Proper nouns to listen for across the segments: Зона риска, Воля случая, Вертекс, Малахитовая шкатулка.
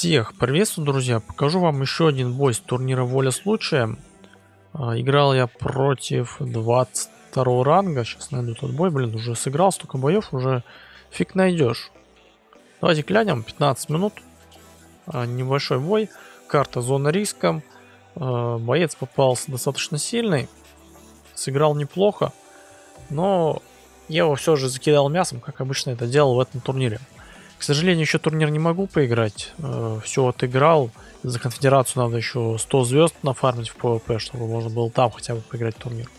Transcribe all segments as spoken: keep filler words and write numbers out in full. Всех приветствую, друзья. Покажу вам еще один бой с турнира Воля случая. Играл я против двадцать второго ранга. Сейчас найду тот бой. Блин, уже сыграл столько боев, уже фиг найдешь. Давайте глянем. пятнадцать минут. Небольшой бой. Карта зона риска. Боец попался достаточно сильный. Сыграл неплохо. Но я его все же закидал мясом, как обычно это делал в этом турнире. К сожалению, еще турнир не могу поиграть. Все отыграл. За конфедерацию надо еще сто звезд нафармить в пэ вэ пэ, чтобы можно было там хотя бы поиграть в турнир.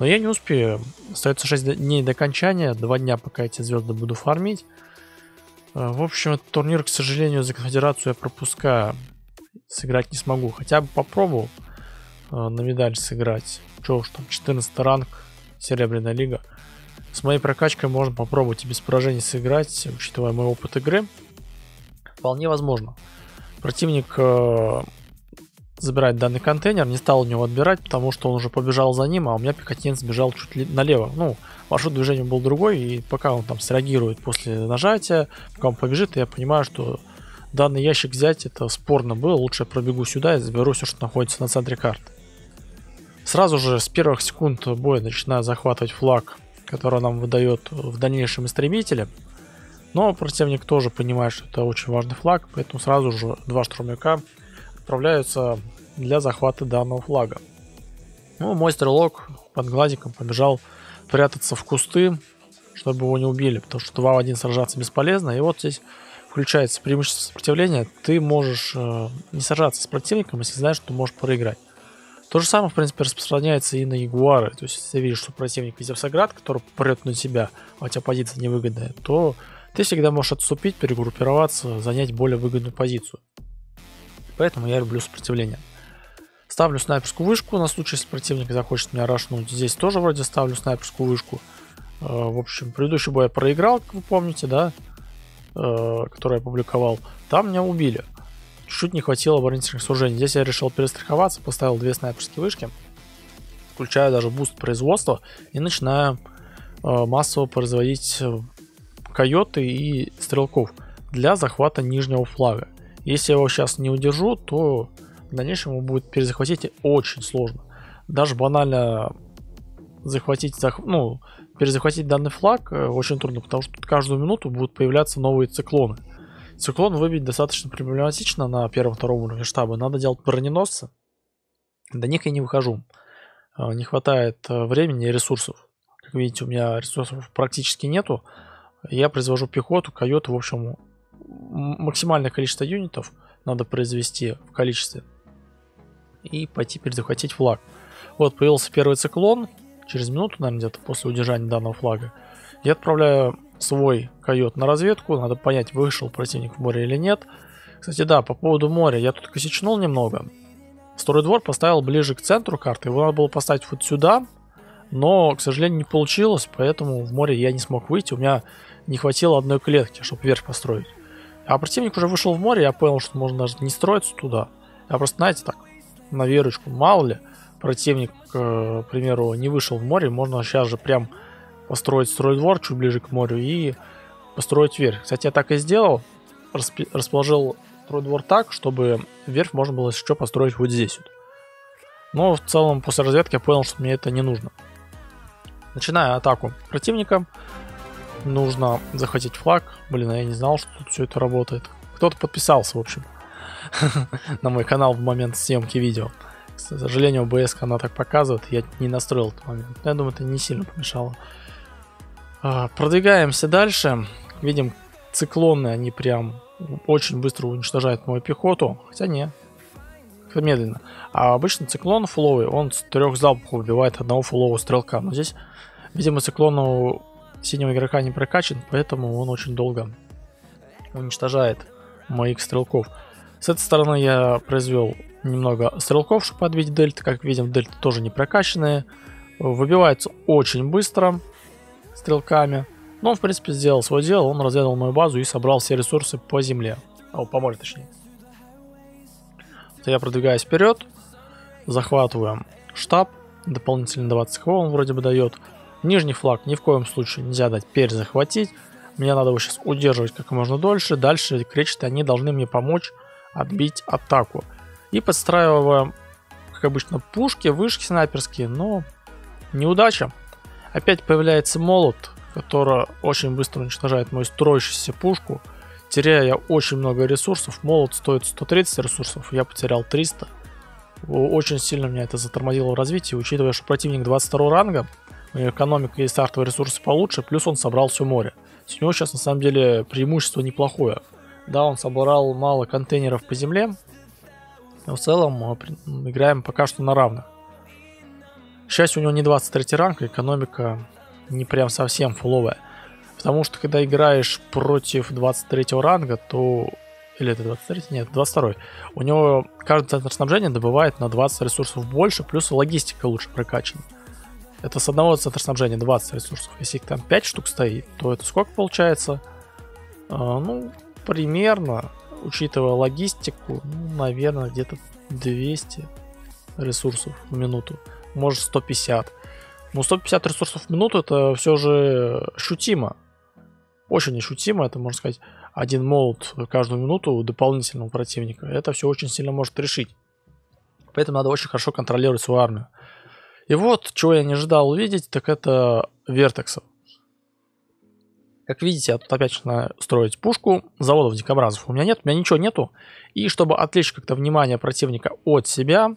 Но я не успею. Остается шесть дней до окончания. два дня, пока эти звезды буду фармить. В общем, этот турнир, к сожалению, за конфедерацию я пропускаю. Сыграть не смогу. Хотя бы попробовал на медаль сыграть. Че уж там, четырнадцатый ранг, серебряная лига. С моей прокачкой можно попробовать и без поражений сыграть, учитывая мой опыт игры. Вполне возможно. Противник э, забирает данный контейнер, не стал у него отбирать, потому что он уже побежал за ним, а у меня пехотинец бежал чуть ли налево. Ну, маршрут движения был другой, и пока он там среагирует после нажатия, пока он побежит, я понимаю, что данный ящик взять это спорно было. Лучше я пробегу сюда и заберу все, что находится на центре карты. Сразу же с первых секунд боя начинаю захватывать флаг, который нам выдает в дальнейшем истребители. Но противник тоже понимает, что это очень важный флаг, поэтому сразу же два штурмяка отправляются для захвата данного флага. Ну, мой стрелок под гладиком побежал прятаться в кусты, чтобы его не убили, потому что два в один сражаться бесполезно. И вот здесь включается преимущество сопротивления. Ты можешь не сражаться с противником, если знаешь, что можешь проиграть. То же самое, в принципе, распространяется и на ягуары. То есть, если ты видишь, что противник из Евсоград, который прет на тебя, а у тебя позиция невыгодная, то ты всегда можешь отступить, перегруппироваться, занять более выгодную позицию. Поэтому я люблю сопротивление. Ставлю снайперскую вышку на случай, если противник захочет меня рашнуть. Здесь тоже вроде ставлю снайперскую вышку. В общем, предыдущий бой я проиграл, как вы помните, да, который я публиковал. Там меня убили. Чуть не хватило оборонительных сооружений. Здесь я решил перестраховаться, поставил две снайперские вышки, включаю даже буст производства и начинаю э, массово производить койоты и стрелков для захвата нижнего флага. Если я его сейчас не удержу, то в дальнейшем его будет перезахватить очень сложно. Даже банально захватить, зах... ну, перезахватить данный флаг очень трудно, потому что тут каждую минуту будут появляться новые циклоны. Циклон выбить достаточно проблематично на первом-втором уровне штаба. Надо делать броненосцы. До них я не выхожу. Не хватает времени и ресурсов. Как видите, у меня ресурсов практически нету. Я произвожу пехоту, койоту. В общем, максимальное количество юнитов надо произвести в количестве. И пойти перезахватить флаг. Вот появился первый циклон. Через минуту, наверное, где-то после удержания данного флага. Я отправляю свой койот на разведку. Надо понять, вышел противник в море или нет. Кстати, да, по поводу моря. Я тут косячнул немного. Второй двор поставил ближе к центру карты. Его надо было поставить вот сюда. Но, к сожалению, не получилось. Поэтому в море я не смог выйти. У меня не хватило одной клетки, чтобы вверх построить. А противник уже вышел в море. Я понял, что можно даже не строиться туда. Я просто, знаете, так, на верочку. Мало ли, противник, к примеру, не вышел в море. Можно сейчас же прям построить строй двор чуть ближе к морю и построить верх. Кстати, я так и сделал. Расположил строй двор так, чтобы верх можно было еще построить вот здесь. Вот. Но в целом после разведки я понял, что мне это не нужно. Начиная атаку противника, нужно захватить флаг. Блин, а я не знал, что тут все это работает. Кто-то подписался, в общем, на мой канал в момент съемки видео. К сожалению, о бэ эс она так показывает. Я не настроил этот момент. Я думаю, это не сильно помешало. Продвигаемся дальше. Видим, циклоны, они прям очень быстро уничтожают мою пехоту. Хотя не, как-то медленно. А обычно циклон фуловый, он с трех залпов убивает одного фулового стрелка. Но здесь, видимо, циклон у синего игрока не прокачан, поэтому он очень долго уничтожает моих стрелков. С этой стороны я произвел немного стрелков, чтобы подбить дельты. Как видим, дельты тоже не прокачанные. Выбиваются очень быстро стрелками. Но он, в принципе, сделал свое дело. Он разведал мою базу и собрал все ресурсы по земле. О, по морю, точнее. Я продвигаюсь вперед. Захватываем штаб. Дополнительно двадцать хп он вроде бы дает. Нижний флаг ни в коем случае нельзя дать перезахватить. Мне надо его сейчас удерживать как можно дольше. Дальше кречеты, они должны мне помочь отбить атаку. И подстраиваем, как обычно, пушки, вышки снайперские, но неудача. Опять появляется молот, который очень быстро уничтожает мою строящуюся пушку. Теряю я очень много ресурсов. Молот стоит сто тридцать ресурсов, я потерял триста. Очень сильно меня это затормозило в развитии, учитывая, что противник двадцать второго ранга, у него экономика и стартовые ресурсы получше, плюс он собрал все море. У него сейчас на самом деле преимущество неплохое. Да, он собрал мало контейнеров по земле, но в целом мы играем пока что на равных. К счастью, у него не двадцать третий ранг, экономика не прям совсем фуловая. Потому что когда играешь против двадцать третьего ранга, то... Или это двадцать третий? Нет, двадцать второй. У него каждый центр снабжения добывает на двадцать ресурсов больше, плюс логистика лучше прокачана. Это с одного центра снабжения двадцать ресурсов. Если их там пять штук стоит, то это сколько получается? А, ну, примерно, учитывая логистику, ну, наверное, где-то двести ресурсов в минуту. Может, сто пятьдесят. Но сто пятьдесят ресурсов в минуту это все же ощутимо. Очень ощутимо. Это, можно сказать, один молот каждую минуту у дополнительного противника. Это все очень сильно может решить. Поэтому надо очень хорошо контролировать свою армию. И вот, чего я не ожидал увидеть, так это вертексов. Как видите, я тут опять начинаю строить пушку заводов дикобразов. У меня нет, у меня ничего нету. И чтобы отвлечь как-то внимание противника от себя,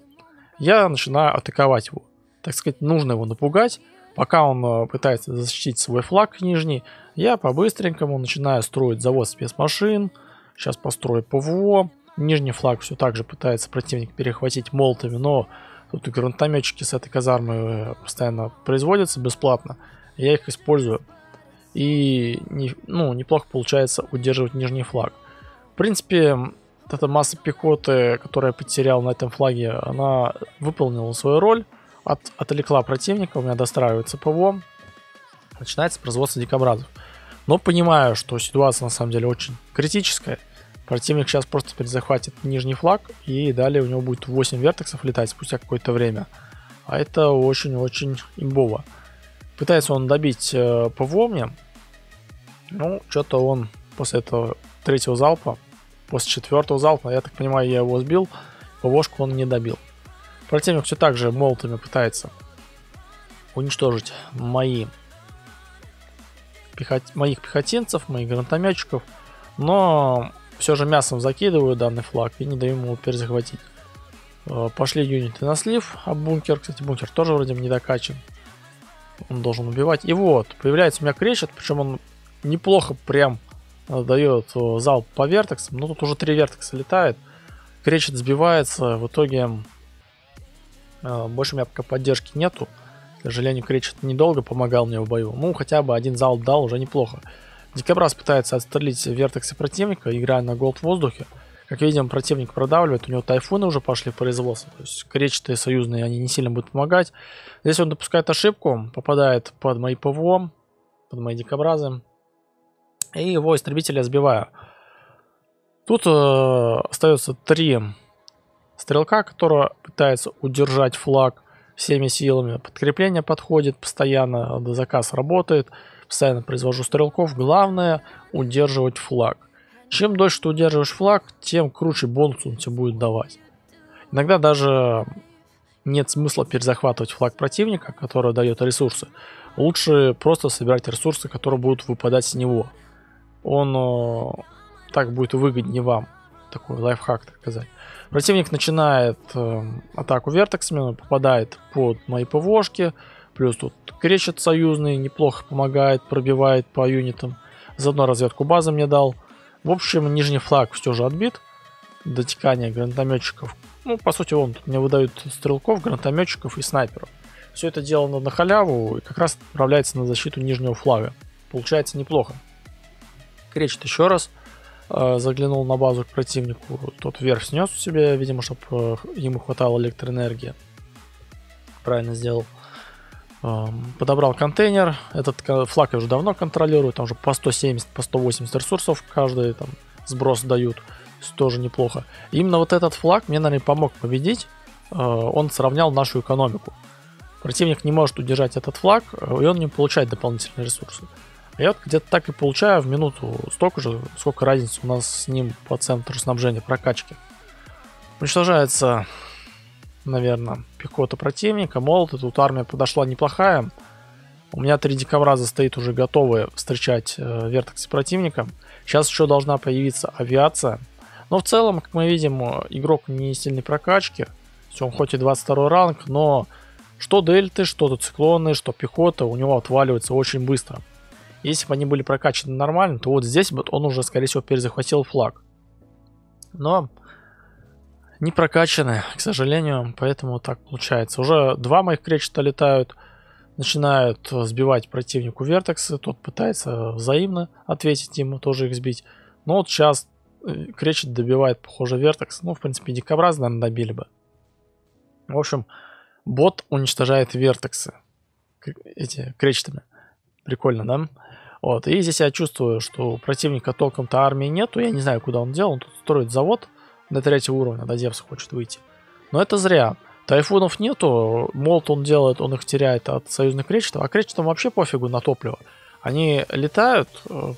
я начинаю атаковать его. Так сказать, нужно его напугать. Пока он пытается защитить свой флаг нижний, я по-быстренькому начинаю строить завод спецмашин. Сейчас построю ПВО. Нижний флаг все так же пытается противник перехватить молотами, но... Тут гранатометчики с этой казармы постоянно производятся бесплатно. Я их использую. И не, ну, неплохо получается удерживать нижний флаг. В принципе, вот эта масса пехоты, которую я потерял на этом флаге, она выполнила свою роль. От, отвлекла противника, у меня достраивается ПВО. Начинается производство дикобразов. Но понимаю, что ситуация на самом деле очень критическая. Противник сейчас просто перезахватит нижний флаг, и далее у него будет восемь вертексов летать спустя какое-то время. А это очень-очень имбово. Пытается он добить э, ПВО мне. Ну, что-то он после этого третьего залпа, после четвертого залпа, я так понимаю, я его сбил, ПВОшку он не добил. Противник все так же молотами пытается уничтожить мои пехот... моих пехотинцев, моих гранатометчиков, но... Все же мясом закидываю данный флаг и не даю ему перезахватить. Пошли юниты на слив, а бункер, кстати, бункер тоже вроде не докачан. Он должен убивать. И вот, появляется у меня кречет, причем он неплохо прям дает залп по вертексам. Но тут уже три вертекса летает. Кречет сбивается, в итоге больше у меня пока поддержки нету. К сожалению, кречет недолго помогал мне в бою. Ну, хотя бы один залп дал, уже неплохо. Дикобраз пытается отстрелить вертексы противника, играя на голд в воздухе. Как видим, противник продавливает, у него тайфуны уже пошли в производство. То есть кречетые союзные, они не сильно будут помогать. Здесь он допускает ошибку, попадает под мои ПВО, под мои дикобразы. И его истребителя сбиваю. Тут э, остается три стрелка, которые пытаются удержать флаг всеми силами. Подкрепление подходит постоянно, заказ работает. Постоянно произвожу стрелков. Главное удерживать флаг. Чем дольше ты удерживаешь флаг, тем круче бонус он тебе будет давать. Иногда даже нет смысла перезахватывать флаг противника, который дает ресурсы. Лучше просто собирать ресурсы, которые будут выпадать с него. Он о, так будет выгоднее вам. Такой лайфхак, так сказать. Противник начинает э, атаку вертексами, попадает под мои ПВОшки. Плюс тут кречет союзный, неплохо помогает, пробивает по юнитам. Заодно разведку базы мне дал. В общем, нижний флаг все же отбит. До текания гранатометчиков. Ну, по сути, он тут мне выдают стрелков, гранатометчиков и снайперов. Все это делано на халяву и как раз отправляется на защиту нижнего флага. Получается неплохо. Кречет еще раз. Э, заглянул на базу к противнику. Тот вверх снес у себя, видимо, чтобы ему хватало электроэнергии. Правильно сделал. Подобрал контейнер. Этот флаг я уже давно контролирую. Там уже по сто семьдесят, по сто восемьдесят ресурсов каждый там сброс дают. Тоже неплохо. И именно вот этот флаг мне, наверное, помог победить. Он сравнял нашу экономику. Противник не может удержать этот флаг, и он не получает дополнительные ресурсы. Я вот где-то так и получаю в минуту столько же, сколько разница у нас с ним по центру снабжения прокачки. Уничтожается, наверное, пехота противника, молоты. Тут армия подошла неплохая. У меня три дикобраза стоит уже готовые встречать э, вертексы противника. Сейчас еще должна появиться авиация. Но в целом, как мы видим, игрок не сильной прокачки. Он хоть и двадцать второй ранг, но что дельты, что-то циклоны, что пехота у него отваливается очень быстро. Если бы они были прокачаны нормально, то вот здесь бы он уже, скорее всего, перезахватил флаг. Но не прокачаны, к сожалению, поэтому так получается. Уже два моих кречета летают, начинают сбивать противнику вертексы. Тот пытается взаимно ответить ему, тоже их сбить. Но вот сейчас кречет добивает, похоже, вертекс. Ну, в принципе, дикобразы, наверное, добили бы. В общем, бот уничтожает вертексы эти кречетами. Прикольно, да? Вот. И здесь я чувствую, что у противника толком-то армии нету. Я не знаю, куда он делал. Он тут строит завод до третьего уровня, до Зевса хочет выйти. Но это зря. Тайфунов нету. Молот он делает, он их теряет от союзных кречетов. А кречетам вообще пофигу на топливо. Они летают,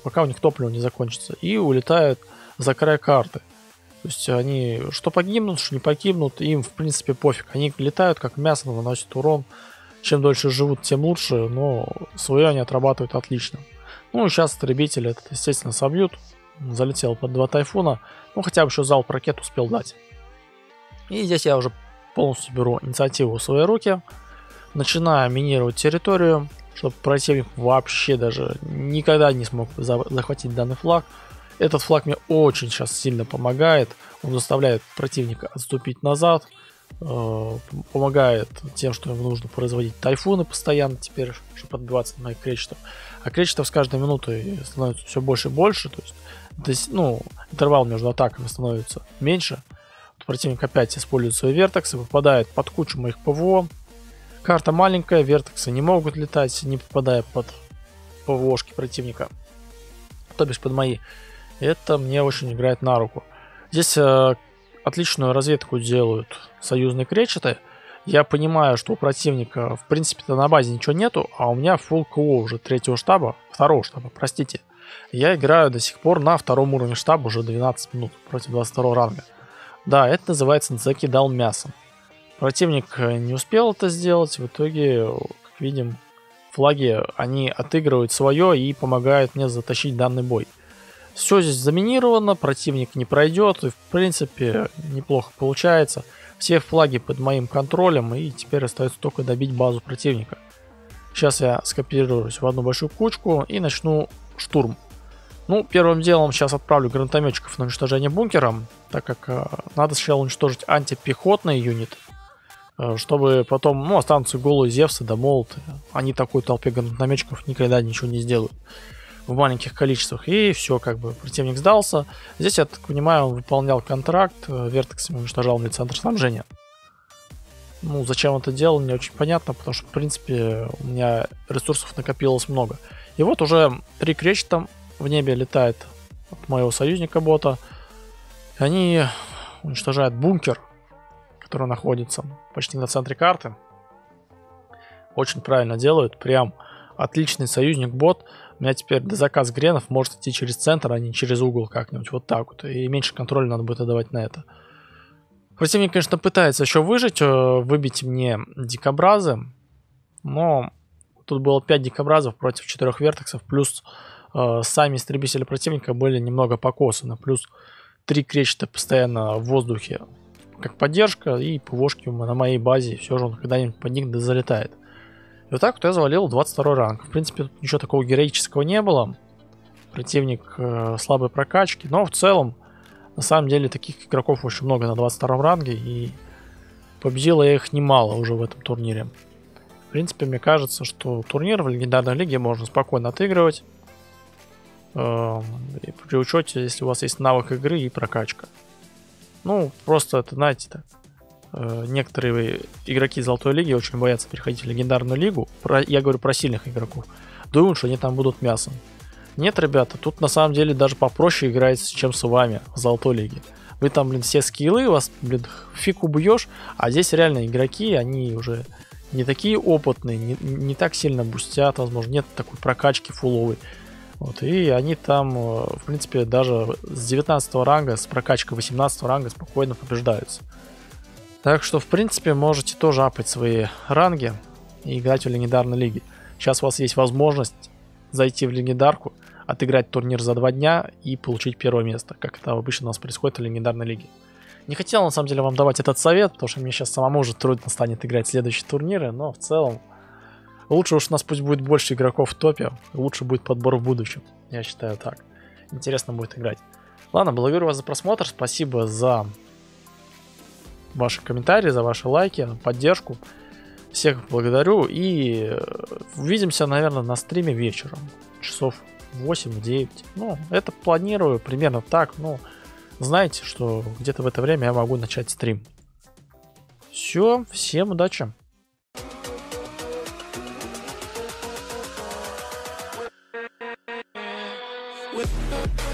пока у них топливо не закончится, и улетают за край карты. То есть они что погибнут, что не погибнут, им в принципе пофиг. Они летают как мясо, наносят урон. Чем дольше живут, тем лучше, но свое они отрабатывают отлично. Ну и сейчас истребители это, естественно, собьют. Залетел под два тайфуна. Ну хотя бы еще залп ракет успел дать. И здесь я уже полностью беру инициативу в свои руки. Начинаю минировать территорию, чтобы противник вообще даже никогда не смог захватить данный флаг. Этот флаг мне очень сейчас сильно помогает. Он заставляет противника отступить назад. Помогает тем, что им нужно производить тайфуны постоянно теперь, чтобы отбиваться от моих кречетов. А кречетов с каждой минутой становится все больше и больше. То есть, то есть ну, интервал между атаками становится меньше. Вот противник опять использует свои вертексы, попадает под кучу моих ПВО. Карта маленькая, вертексы не могут летать, не попадая под ПВОшки противника. То бишь под мои. Это мне очень играет на руку. Здесь э, отличную разведку делают союзные кречеты. Я понимаю, что у противника в принципе-то на базе ничего нету, а у меня фулл КО уже третьего штаба, второго штаба, простите. Я играю до сих пор на втором уровне штаба уже двенадцать минут против двадцать второго ранга. Да, это называется закидал мясом. Противник не успел это сделать, в итоге, как видим, флаги, они отыгрывают свое и помогают мне затащить данный бой. Все здесь заминировано, противник не пройдет, и в принципе неплохо получается. Все флаги под моим контролем, и теперь остается только добить базу противника. Сейчас я скопируюсь в одну большую кучку и начну штурм. Ну, первым делом сейчас отправлю гранатометчиков на уничтожение бункера, так как э, надо сначала уничтожить антипехотный юнит, э, чтобы потом, ну, останутся голые Зевсы да молоты. Они такой толпе гранатометчиков никогда ничего не сделают. В маленьких количествах. И все, как бы противник сдался. Здесь, я так понимаю, он выполнял контракт. Вертексами уничтожал мне центр снабжения. Ну, зачем он это делал, не очень понятно, потому что, в принципе, у меня ресурсов накопилось много. И вот уже три кречета в небе летает от моего союзника бота. Они уничтожают бункер, который находится почти на центре карты. Очень правильно делают. Прям отличный союзник бот. У меня теперь дозаказ гренов может идти через центр, а не через угол как-нибудь. Вот так вот. И меньше контроля надо будет отдавать на это. Противник, конечно, пытается еще выжить, выбить мне дикобразы. Но тут было пять дикобразов против четырёх вертексов. Плюс э, сами истребители противника были немного покосаны. Плюс три кречета постоянно в воздухе как поддержка. И ПВОшки на моей базе. Все же он когда-нибудь под них дозалетает. И вот так вот я завалил двадцать второй ранг. В принципе, тут ничего такого героического не было. Противник э, слабой прокачки. Но в целом, на самом деле, таких игроков очень много на двадцать втором ранге. И победил я их немало уже в этом турнире. В принципе, мне кажется, что турнир в легендарной лиге можно спокойно отыгрывать. Э, при учете, если у вас есть навык игры и прокачка. Ну, просто это, знаете, так. Некоторые игроки Золотой Лиги очень боятся переходить в Легендарную Лигу. Про, я говорю про сильных игроков. Думают, что они там будут мясом. Нет, ребята, тут на самом деле даже попроще играется, чем с вами в Золотой Лиге. Вы там, блин, все скиллы, вас, блин, фиг убьешь. А здесь реально игроки, они уже не такие опытные, не, не так сильно бустят, возможно, нет такой прокачки фуловой. Вот, и они там, в принципе, даже с девятнадцатого ранга, с прокачкой восемнадцатого ранга спокойно побеждаются. Так что, в принципе, можете тоже апать свои ранги и играть в легендарной лиге. Сейчас у вас есть возможность зайти в легендарку, отыграть турнир за два дня и получить первое место, как это обычно у нас происходит в легендарной лиге. Не хотел, на самом деле, вам давать этот совет, потому что мне сейчас самому уже трудно станет играть следующие турниры, но в целом лучше уж у нас пусть будет больше игроков в топе, лучше будет подбор в будущем, я считаю так. Интересно будет играть. Ладно, благодарю вас за просмотр, спасибо за ваши комментарии, за ваши лайки, поддержку. Всех благодарю и увидимся, наверное, на стриме вечером, часов восемь-девять. Ну, это планирую примерно так, ну, знаете, что где-то в это время я могу начать стрим. Все, всем удачи! With